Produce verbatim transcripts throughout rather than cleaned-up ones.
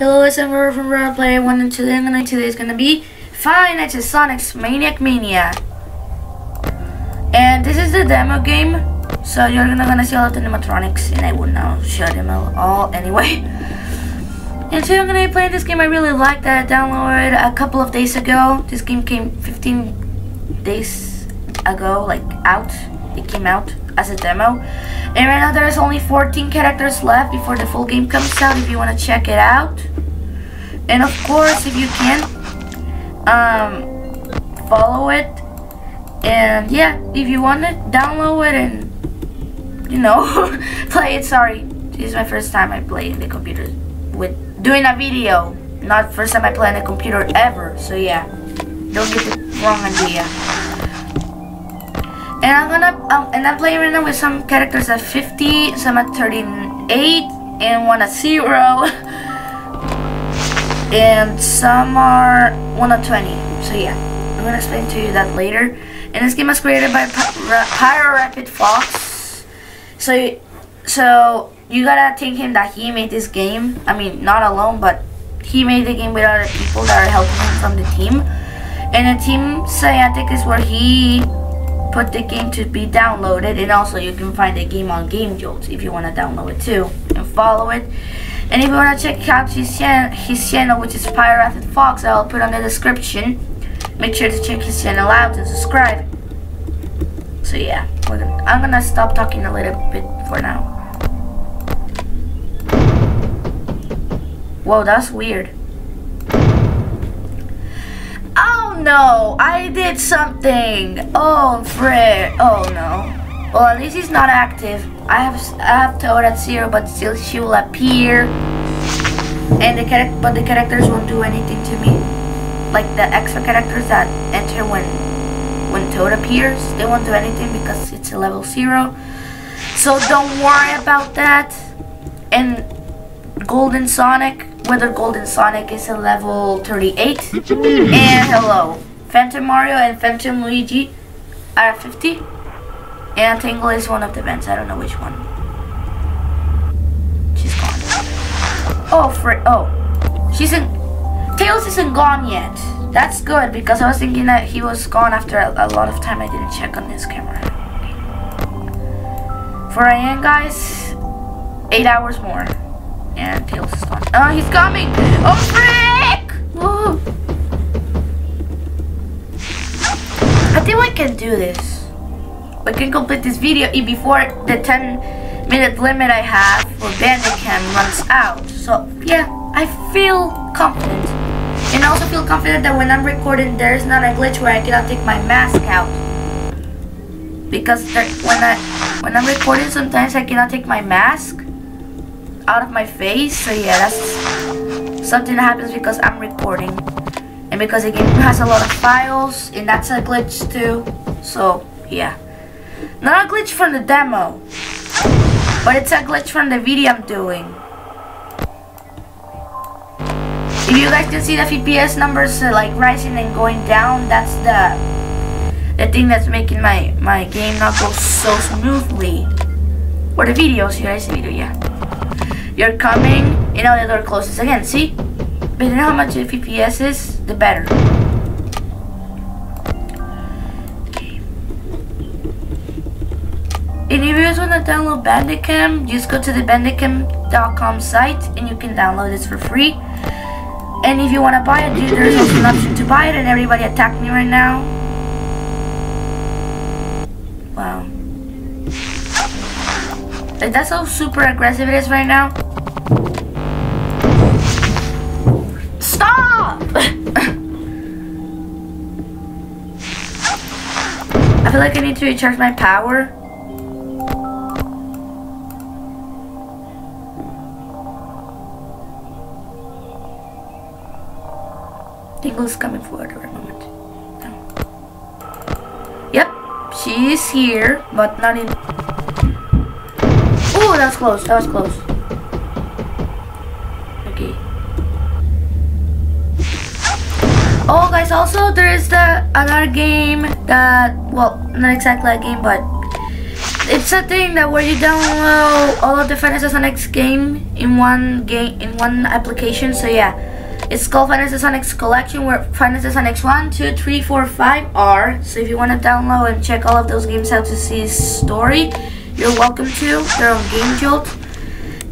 Hello, it's Emperor from RoberPlayerOne, and today I'm gonna today is gonna be Five Nights at Sonic's Maniac Mania. And this is the demo game, so you're not gonna see all of the animatronics, and I would not show them all anyway. And today I'm gonna be playing this game. I really like that I downloaded a couple of days ago. This game came fifteen days ago, like out. It came out as a demo, and right now there's only fourteen characters left before the full game comes out, if you want to check it out. And of course, if you can um, follow it, and yeah, if you want to download it and, you know, play it. Sorry, this is my first time I play in the computer with doing a video, not first time I play on a computer ever, so yeah, don't get the wrong idea. And I'm gonna um, and I'm playing right now with some characters at fifty, some at thirty-eight, and one at zero, and some are one at twenty. So yeah, I'm gonna explain to you that later. And this game was created by PyroRapidFox. So, so you gotta thank him that he made this game. I mean, not alone, but he made the game with other people that are helping him from the team. And the team Cyantix is where he put the game to be downloaded, and also you can find the game on Game Jolt if you want to download it too and follow it. And if you want to check out his, chan his channel, which is PyroRapidFox, I'll put on the description. Make sure to check his channel out and subscribe. So yeah, we're gonna, I'm gonna stop talking a little bit for now. Whoa, that's weird. No, I did something. Oh, frick. Oh no. Well, at least he's not active. I have I have Toad at zero, but still she will appear. And the character, but the characters won't do anything to me. Like the extra characters that enter when when Toad appears, they won't do anything because it's a level zero. So don't worry about that. And Golden Sonic. Whether Golden Sonic is a level thirty-eight, and hello, Phantom Mario and Phantom Luigi are fifty, and Tangle is one of the vents. I don't know which one. She's gone. Oh, for oh, she's in. Tails isn't gone yet. That's good, because I was thinking that he was gone after a, a lot of time. I didn't check on his camera. For I am, guys, eight hours more. And Tails is gone. Oh, he's coming! Oh, frick! Woo. I think we can do this. We can complete this video before the ten minute limit I have for Bandicam runs out. So, yeah, I feel confident. And I also feel confident that when I'm recording, there's not a glitch where I cannot take my mask out. Because there, when, I, when I'm recording, sometimes I cannot take my mask out of my face, so yeah, that's something that happens because I'm recording, and because the game has a lot of files, and that's a glitch too. So yeah, not a glitch from the demo, but it's a glitch from the video I'm doing. If you guys can see the F P S numbers uh, like rising and going down, that's the the thing that's making my my game not go so smoothly, or the videos. You guys see the video, yeah. You're coming, and now the door closes again, see? But you know how much F P S is, the better. Okay. And if you guys want to download Bandicam, just go to the bandicam dot com site, and you can download this for free. And if you want to buy it, dude, there's also an option to buy it, and everybody attacked me right now. Wow. Like, that's how super aggressive it is right now. Stop! I feel like I need to recharge my power. Tingle's coming forward for a moment. No. Yep, she is here, but not in. Oh, that was close, that was close. Okay. Oh, guys, also, there is the another game that, well, not exactly a game, but it's a thing that where you download all of the Final Fantasy Sonic's game in one game in one application. So yeah, it's called Final Fantasy Sonic's Collection, where Final Fantasy Sonic's one, two, three, four, five are. So if you want to download and check all of those games out to see story, you're welcome to. They're on Game Jolt,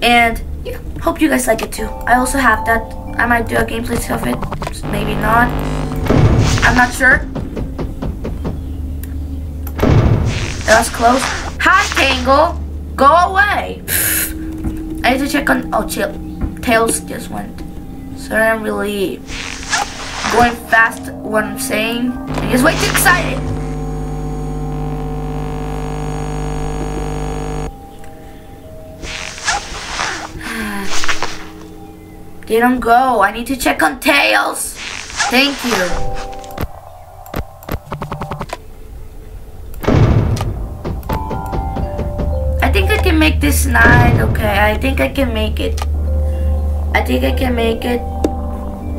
and yeah, hope you guys like it too. I also have that. I might do a gameplay of it, so maybe not. I'm not sure. That was close. Hi, Tangle. Go away. I need to check on. Oh, chill. Tails just went. Sorry, I'm really going fast. What I'm saying. I'm just way too excited. They don't go. I need to check on Tails. Thank you. Make this nine. Okay, I think I can make it. I think I can make it.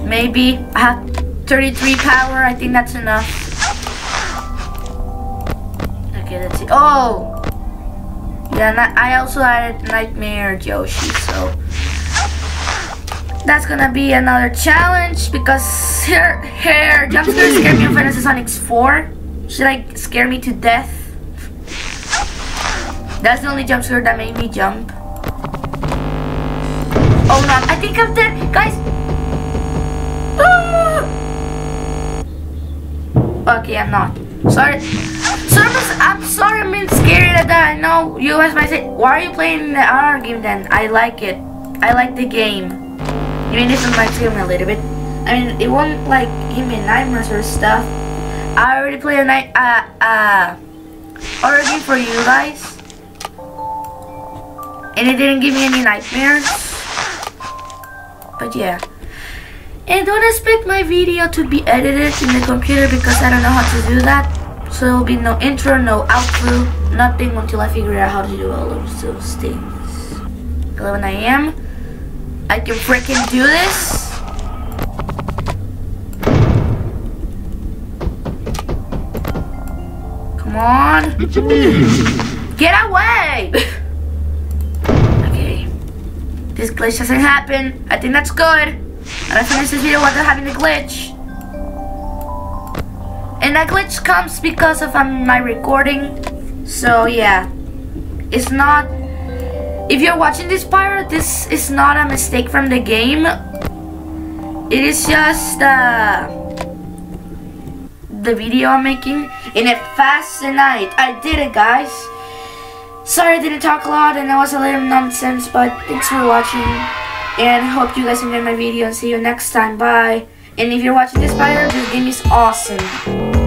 Maybe I have thirty-three power. I think that's enough. Okay, let's see. Oh, yeah. I also added Nightmare Yoshi, so that's gonna be another challenge because her hair jump scare scared me in Final Fantasy Sonic's four. She like scared me to death. That's the only jump scare that made me jump. Oh no, I think I'm dead, guys. Ah! Okay, I'm not. Sorry. Sorry, I'm sorry I'm being scared at that. I know you guys might say, why are you playing the R R game then? I like it. I like the game. I mean, this is my game a little bit. I mean, it won't like give me nightmares or stuff. I already played a night, uh, uh, R R game for you guys. And it didn't give me any nightmares. But yeah. And don't expect my video to be edited in the computer because I don't know how to do that. So there will be no intro, no outro, nothing until I figure out how to do all of those things. eleven A M I can freaking do this. Come on. Get away! This glitch doesn't happen. I think that's good. I'm gonna finish this video without having a glitch. And that glitch comes because of um, my recording. So yeah, it's not. If you're watching this, Pyro, this is not a mistake from the game. It is just uh, the video I'm making in a fast night. I did it, guys. Sorry I didn't talk a lot and I was a little nonsense, but thanks for watching and hope you guys enjoyed my video and see you next time. Bye. And if you're watching this, Pyro, this game is awesome.